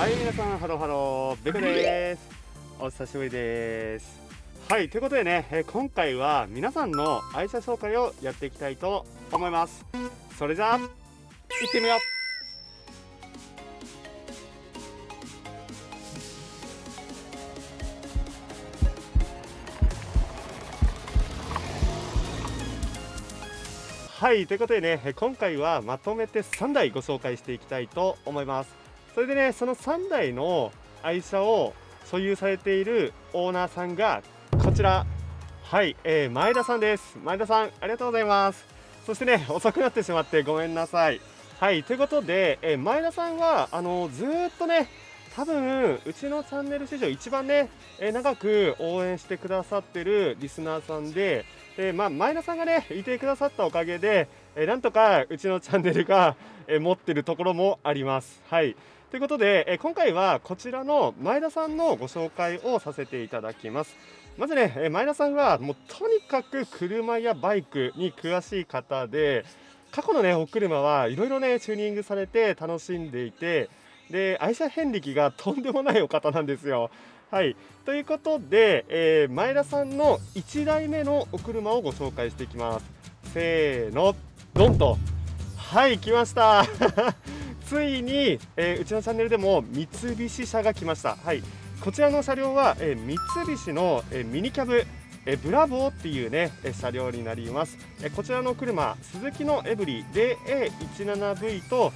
はい、皆さんハローハロー、ベコです。お久しぶりです。はい、ということでね、今回は皆さんの愛車紹介をやっていきたいと思います。それじゃあ行ってみよう。はい、ということでね、今回はまとめて3台ご紹介していきたいと思います。それでね、その3台の愛車を所有されているオーナーさんがこちら、はい、前田さんです。前田さん、ありがとうございます。そしてね、遅くなってしまってごめんなさい。はい、ということで、前田さんはずーっとね、多分うちのチャンネル史上一番ね、長く応援してくださってるリスナーさんで、前田さんがねいてくださったおかげで、なんとかうちのチャンネルが、持ってるところもあります。はい、ということで、今回はこちらの前田さんのご紹介をさせていただきます。まずね、前田さんはもうとにかく車やバイクに詳しい方で、過去のねお車はいろいろねチューニングされて楽しんでいて、で愛車遍歴がとんでもないお方なんですよ。はい、ということで、前田さんの1台目のお車をご紹介していきます。せーの、ドンと。はい、来ました。ついに、うちのチャンネルでも三菱車が来ました。はい、こちらの車両は、三菱の、ミニキャブ、ブラボーっていうね、車両になります。こちらの車、スズキのエブリ DA17V と、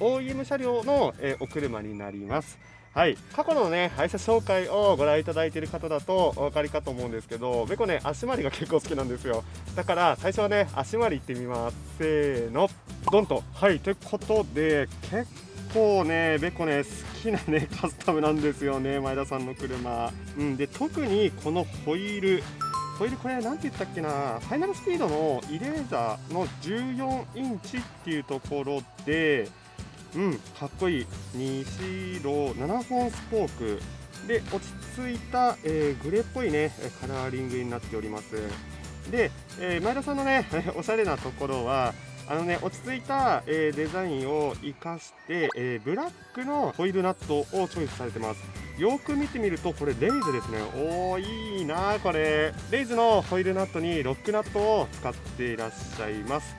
OEM 車両の、お車になります。はい、過去のね愛車紹介をご覧いただいている方だとお分かりかと思うんですけど、ベコね足回りが結構好きなんですよ。だから最初はね足回りいってみます。せーの、ドンと。はい、ということで結構ねベコね好きなねカスタムなんですよね、前田さんの車。うんで、特にこのホイールこれなんて言ったっけな、ファイナルスピードのイレーザーの14インチっていうところで。うん、かっこいい西色7本スポークで落ち着いた、グレーっぽいねカラーリングになっております。で、前田さんのねおしゃれなところはね落ち着いた、デザインを生かして、ブラックのホイールナットをチョイスされてます。よく見てみるとこれレイズですね。おー、いいなー、これレイズのホイールナットにロックナットを使っていらっしゃいます。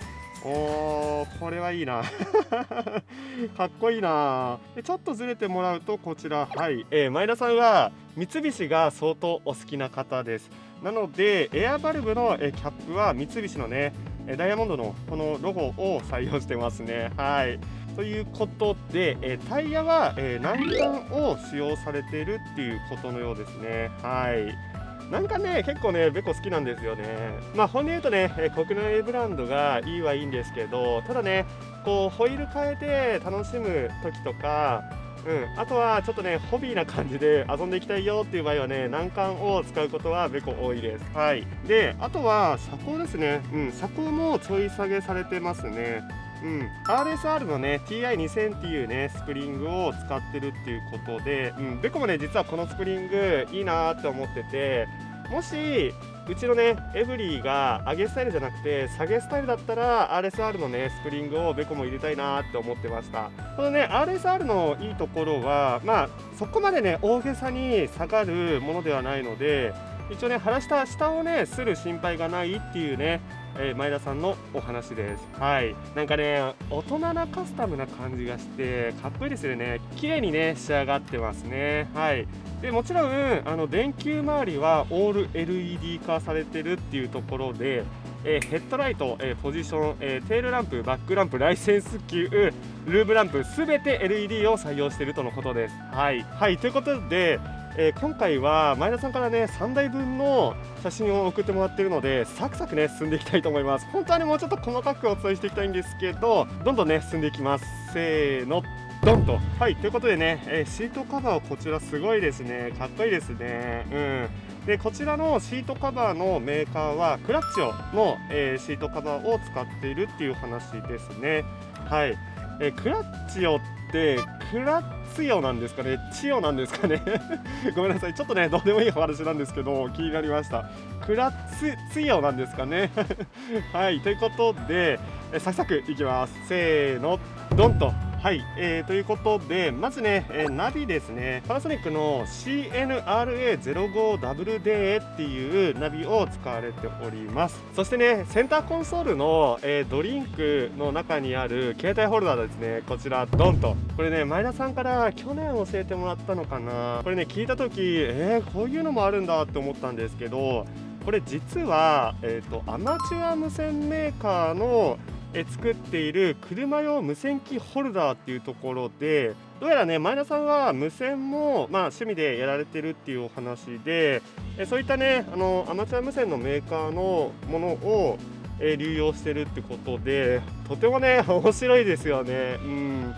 おー、これはいいなかっこいいな。ちょっとずれてもらうとこちら、はい、前田さんは三菱が相当お好きな方です。なのでエアバルブの、キャップは三菱のねダイヤモンドのこのロゴを採用してますね。はい、ということで、タイヤは、南関を使用されているっていうことのようですね。はい、なんかね結構ねベコ好きなんですよね。まあ本音言うとね国内ブランドがいいはいいんですけど、ただねこうホイール変えて楽しむ時とか、うん、あとはちょっとねホビーな感じで遊んでいきたいよっていう場合はね難関を使うことはベコ多いです。はい、であとは車高ですね。うん、車高もちょい下げされてますね。うん、RSR のね TI2000 っていうねスプリングを使ってるっていうことで、うん、ベコもね実はこのスプリングいいなーって思ってて、もしうちのねエブリーが上げスタイルじゃなくて下げスタイルだったら RSR のねスプリングをベコも入れたいなーって思ってました。このね RSR のいいところはまあそこまでね大げさに下がるものではないので、一応ね腹下をねする心配がないっていうね前田さんのお話です。はい、なんかね大人なカスタムな感じがしてかっこいいですよね。綺麗にね仕上がってますね。はい、でもちろん電球周りはオール LED 化されてるっていうところで、ヘッドライト、ポジション、テールランプ、バックランプ、ライセンス球、ルームランプ全て LED を採用しているとのことです。はい、はい、ということで今回は前田さんからね3台分の写真を送ってもらっているので、サクサクね進んでいきたいと思います。本当はねもうちょっと細かくお伝えしていきたいんですけど、どんどんね進んでいきます。せーの、ドンと。はい、ということでね、シートカバーこちらすごいですね。かっこいいですね。うんで、こちらのシートカバーのメーカーはクラッチオの、シートカバーを使っているっていう話ですね。はい、クラッチオってクラッチオなんですかね、チオなんですかねごめんなさい、ちょっとねどうでもいい話なんですけど気になりました。クラッチオなんですかねはい、ということでサクサクいきます。せーの、ドンと。はい、ということでまずね、ナビですね、パナソニックの CNRA05WD っていうナビを使われております。そしてね、センターコンソールの、ドリンクの中にある携帯ホルダーですね、こちらドンと。これね、前田さんから去年教えてもらったのかな。これね、聞いた時こういうのもあるんだって思ったんですけど、これ実は、アマチュア無線メーカーの作っている車用無線機ホルダーっていうところで、どうやらね、前田さんは無線も、趣味でやられてるっていうお話で、そういったね、アマチュア無線のメーカーのものを流用してるってことで、とてもね、面白いですよね。うん、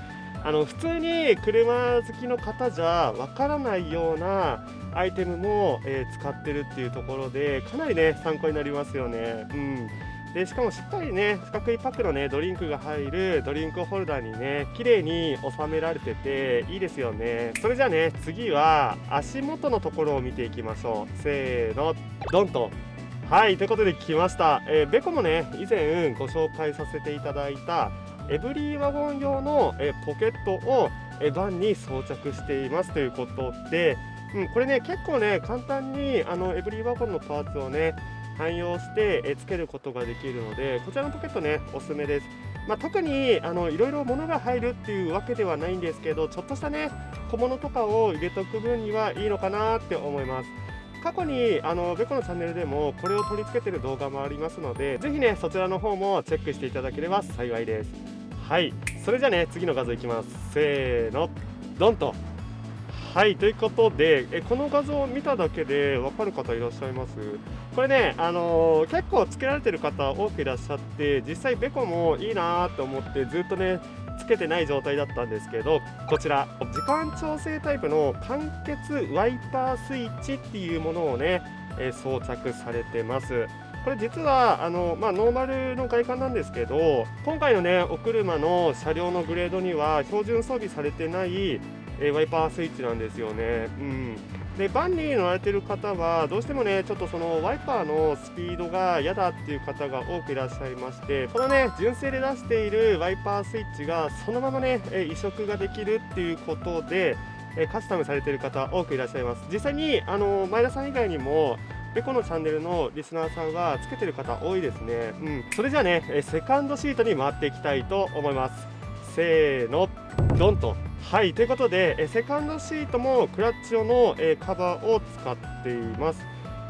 普通に車好きの方じゃわからないようなアイテムも、使ってるっていうところで、かなりね、参考になりますよね。うんでしかもしっかりね、四角いパックのねドリンクが入るドリンクホルダーにね、綺麗に収められてていいですよね。それじゃあね、次は足元のところを見ていきましょう。せーの、ドンと。はい、ということで来ました、ベコもね、以前ご紹介させていただいたエブリィワゴン用の、ポケットを、バンに装着していますということで、これね、結構ね、簡単にエブリィワゴンのパーツをね汎用してつけることができるので、こちらのポケットね、おすすめです。特にいろいろ物が入るっていうわけではないんですけど、ちょっとしたね小物とかを入れておく分にはいいのかなって思います。過去にベコのチャンネルでもこれを取り付けてる動画もありますので、ぜひねそちらの方もチェックしていただければ幸いです。はい、それじゃあね、次の画像いきます。せーの、ドンと。はい、ということでこの画像を見ただけで分かる方いらっしゃいます？これね、結構つけられてる方多くいらっしゃって、実際ベコもいいなと思ってずっとねつけてない状態だったんですけど、こちら時間調整タイプの間欠ワイパースイッチっていうものをね、装着されてます。これ実はノーマルの外観なんですけど、今回のねお車の車両のグレードには標準装備されてないワイパースイッチなんですよね。でバンに乗られてる方はどうしてもね、ちょっとそのワイパーのスピードが嫌だっていう方が多くいらっしゃいまして、このね純正で出しているワイパースイッチがそのままね移植ができるっていうことでカスタムされてる方多くいらっしゃいます。実際に前田さん以外にもベコのチャンネルのリスナーさんはつけてる方多いですね。それじゃあね、セカンドシートに回っていきたいと思います。せーの、ドンと。はい、ということでセカンドシートもクラッチ用のカバーを使っています。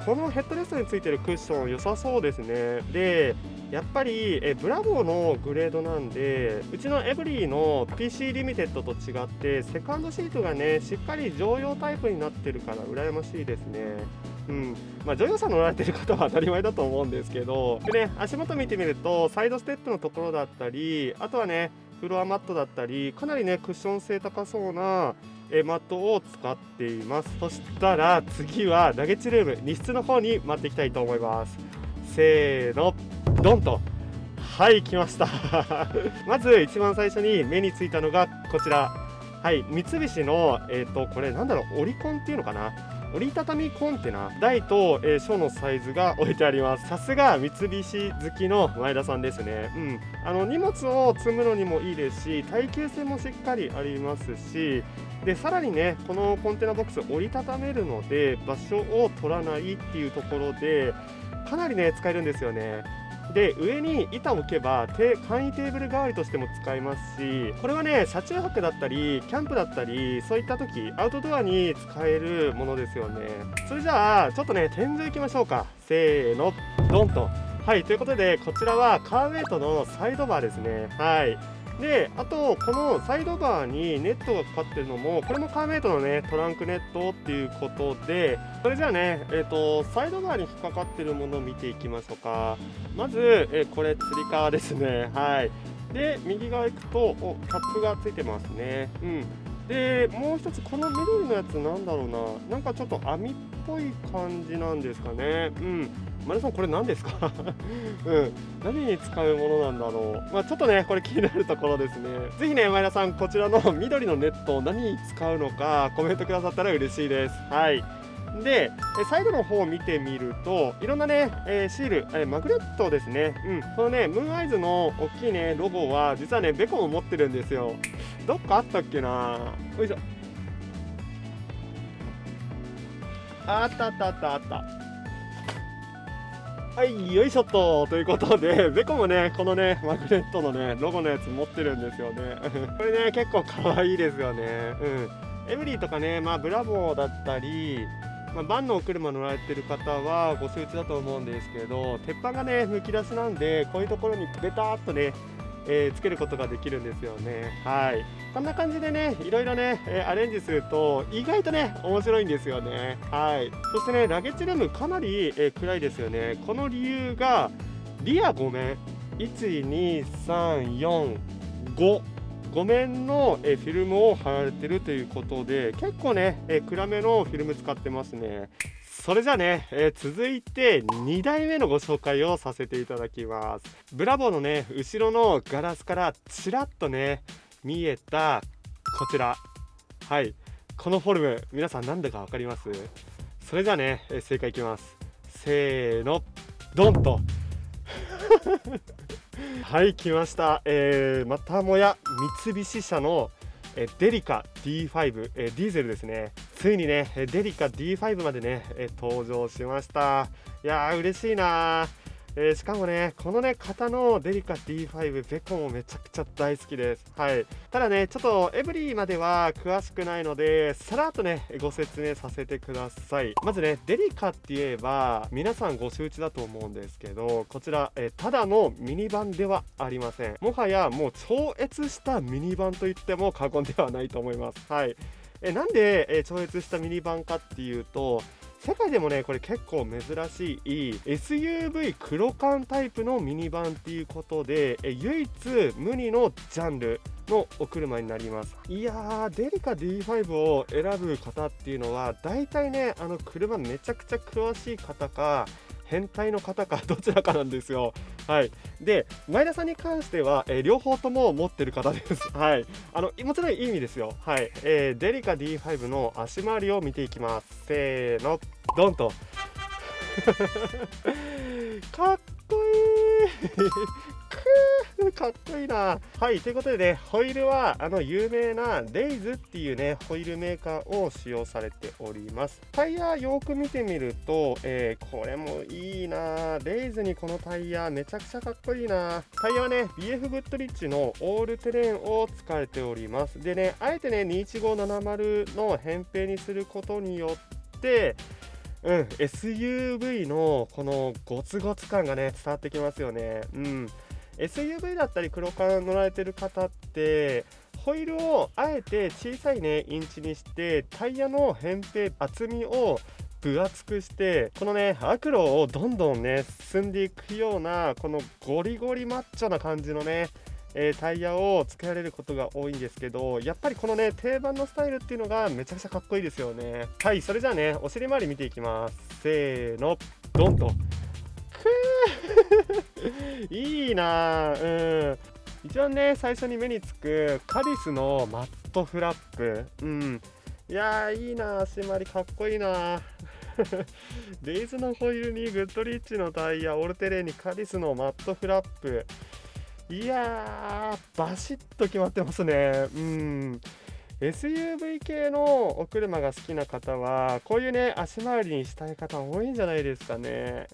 このヘッドレストについてるクッション良さそうですね。でやっぱりブラボーのグレードなんで、うちのエブリィの PC リミテッドと違ってセカンドシートがねしっかり常用タイプになってるから羨ましいですね。乗用車乗られてる方は当たり前だと思うんですけど、でね足元見てみるとサイドステップのところだったり、あとはねフロアマットだったり、かなりねクッション性高そうなマットを使っています。そしたら次はナゲッジルーム、荷室の方に回っていきたいと思います。せーの、ドンと。はい、来ましたまず一番最初に目についたのがこちら。はい、三菱のこれなんだろう、折りコンっていうのかな、折りたたみコンテナ、台と小のサイズが置いてあります。さすが三菱好きの前田さんですね。荷物を積むのにもいいですし、耐久性もしっかりありますし、でさらにねこのコンテナボックス折りたためるので場所を取らないっていうところでかなりね使えるんですよね。で上に板を置けば簡易テーブル代わりとしても使えますし、これはね車中泊だったりキャンプだったり、そういった時アウトドアに使えるものですよね。それじゃあちょっとね天井行きましょうか。せーの、ドンと。はい、ということでこちらはカーウェイトのサイドバーですね。はいであとこのサイドバーにネットがかかってるのも、これもカーウェイトのねトランクネットっていうことで、それじゃあねサイドバーに引っかかってるものを見ていきましょうか。まずこれつり革ですね。はいで右側行くとキャップがついてますね。でもう一つこの緑のやつなんだろうな、なんかちょっと網っぽい感じなんですかね。前田さんこれ何ですか何に使うものなんだろう。ちょっとねこれ気になるところですね。ぜひね前田さんこちらの緑のネットを何に使うのかコメントくださったら嬉しいです。はいで最後の方を見てみるといろんなね、シール、マグネットですね、このねムーンアイズの大きいねロゴは実はねベコも持ってるんですよ。どっかあったっけな、よいしょ、あったあったあったあった、はい、よいしょっと。ということでベコもねこのねマグネットのねロゴのやつ持ってるんですよねこれね結構可愛いですよね。エブリィとかね、まあブラボーだったり、まあ、バンのお車乗られてる方はご承知だと思うんですけど、鉄板がねむき出しなんでこういうところにベターっとね、つけることができるんですよね。はい、こんな感じでねいろいろね、アレンジすると意外とね面白いんですよね。はい、そしてねラゲッジルームかなり、暗いですよね。この理由がリア5面12345面の、フィルムを貼られてるということで結構ね、暗めのフィルム使ってますね。それじゃあね、続いて2台目のご紹介をさせていただきます。ブラボーのね後ろのガラスからちらっとね見えたこちら、はい、このフォルム皆さん何だか分かります？それじゃあね、正解いきます。せーのドンとはい来ました、またもや三菱車のデリカ D5、ディーゼルですね。ついにねデリカ D5 までね登場しました。いやー嬉しいなー、しかもねこのね型のデリカ D5 ベコもめちゃくちゃ大好きです。はい、ただねちょっとエブリィまでは詳しくないのでさらっとねご説明させてください。まずねデリカって言えば皆さんご周知だと思うんですけど、こちらただのミニバンではありません。もはやもう超越したミニバンといっても過言ではないと思います。はい、なんで超越したミニバンかっていうと、世界でもねこれ結構珍しい SUV 黒缶タイプのミニバンっていうことで唯一無二のジャンルのお車になります。いやーデリカ D5 を選ぶ方っていうのは大体ね車めちゃくちゃ詳しい方か変態の方かどちらかなんですよ。はい、で前田さんに関しては、両方とも持ってる方です。はい、もちろんいい意味ですよ。はい、デリカ D5 の足回りを見ていきます。せーのドンとかっこいいかっこいいな。はい、ということでねホイールは有名なレイズっていうねホイールメーカーを使用されております。タイヤよく見てみると、これもいいな、レイズにこのタイヤめちゃくちゃかっこいいな。タイヤはね BF グッドリッチのオールテレーンを使われております。でねあえてね21570の扁平にすることによってSUV のこのゴツゴツ感がね伝わってきますよね。SUV だったり黒缶乗られてる方ってホイールをあえて小さいねインチにしてタイヤの扁平厚みを分厚くしてこのね悪路をどんどんね進んでいくようなこのゴリゴリマッチョな感じのねタイヤをつけられることが多いんですけど、やっぱりこのね定番のスタイルっていうのがめちゃくちゃかっこいいですよね。はい、それじゃあねお尻周り見ていきます。せーのドンといいなぁ、一番ね最初に目につくカリスのマットフラップ、いやーいいなぁ、足回りかっこいいなぁレイズのホイールにグッドリッチのタイヤ、オールテレーンにカリスのマットフラップ、いやーバシッと決まってますね。SUV 系のお車が好きな方はこういうね足回りにしたい方多いんじゃないですかね。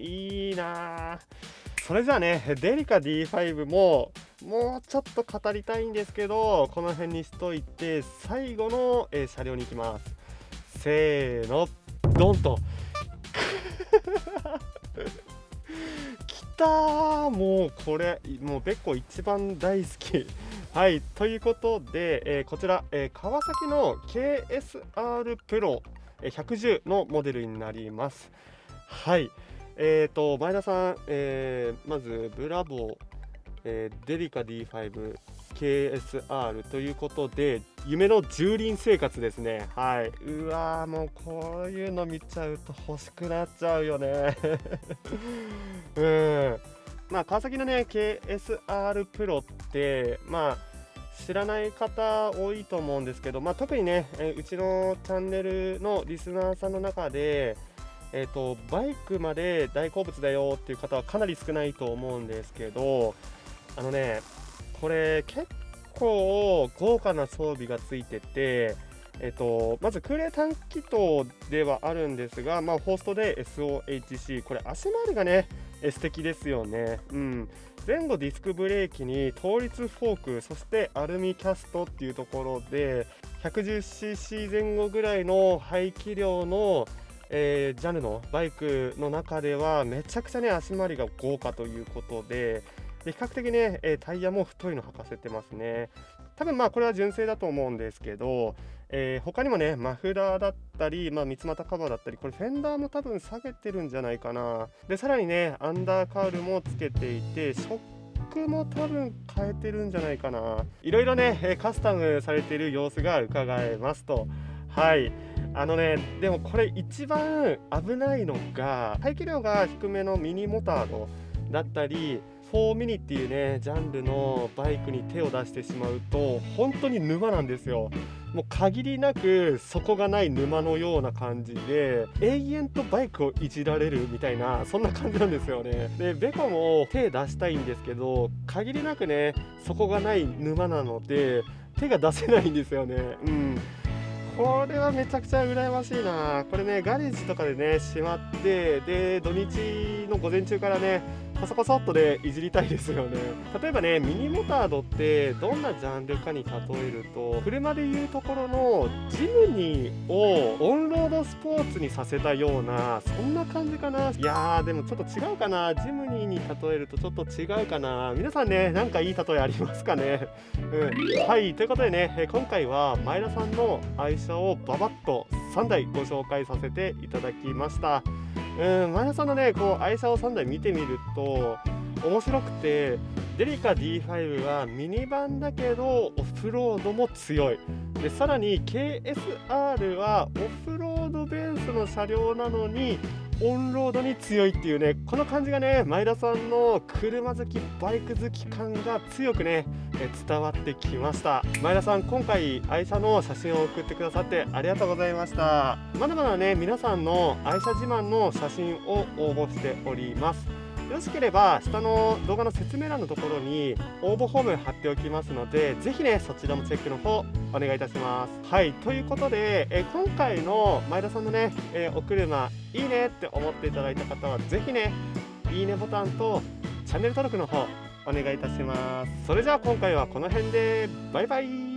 いいな。それじゃあねデリカ D5 もうちょっと語りたいんですけどこの辺にしといて最後の、車両に行きます。せーのドンときたー、もうこれもうベコ一番大好き。はい、ということで、こちら、川崎の KSR プロ110のモデルになります。はい、前田さん、まずブラボー、デリカ D5 KSR ということで夢の10輪生活ですね。はい、うわーもうこういうの見ちゃうと欲しくなっちゃうよね川崎のね KSR プロって知らない方多いと思うんですけど、特にね、うちのチャンネルのリスナーさんの中で、バイクまで大好物だよっていう方はかなり少ないと思うんですけど、これ結構豪華な装備がついてて、まず空冷単気筒ではあるんですが、ホーストで SOHC、 これ足回りがね素敵ですよね。前後ディスクブレーキに倒立フォーク、そしてアルミキャストっていうところで 110cc 前後ぐらいの排気量のジャンルのバイクの中ではめちゃくちゃね足回りが豪華ということで、比較的ね、タイヤも太いの履かせてますね。多分これは純正だと思うんですけど、他にもねマフラーだったり、三つ股カバーだったり、これフェンダーも多分下げてるんじゃないかな。でさらにねアンダーカウルもつけていて、ショックも多分変えてるんじゃないかな。いろいろねカスタムされている様子がうかがえますと。はい、でもこれ一番危ないのが排気量が低めのミニモタードだったり4ミニっていうねジャンルのバイクに手を出してしまうと本当に沼なんですよ。もう限りなく底がない沼のような感じで永遠とバイクをいじられるみたいな、そんな感じなんですよね。でベコも手出したいんですけど、限りなくね底がない沼なので手が出せないんですよね。これはめちゃくちゃ羨ましいな。これねガレージとかでねしまって、で土日の午前中からねコソコソっとでいじりたいですよね。例えばねミニモタードってどんなジャンルかに例えると、車でいうところのジムニーをオンロードスポーツにさせたような、そんな感じかな。いやーでもちょっと違うかな、ジムニーに例えるとちょっと違うかな。皆さんねなんかいい例えありますかね。はい、ということでね今回は前田さんの愛車をババッと3台ご紹介させていただきました。前田さんのねこう愛車を3台見てみると面白くて、デリカ D5 はミニバンだけどオフロードも強いで、さらに KSR はオフロードベースの車両なのにオンロードに強いっていうね、この感じがね前田さんの車好きバイク好き感が強くね伝わってきました。前田さん今回愛車の写真を送ってくださってありがとうございました。まだまだね皆さんの愛車自慢の写真を応募しております。よろしければ下の動画の説明欄のところに応募フォーム貼っておきますので、ぜひねそちらもチェックの方お願いいたします。はい、ということで今回の前田さんのねお車いいねって思っていただいた方はぜひねいいねボタンとチャンネル登録の方お願いいたします。それじゃあ今回はこの辺でバイバイ。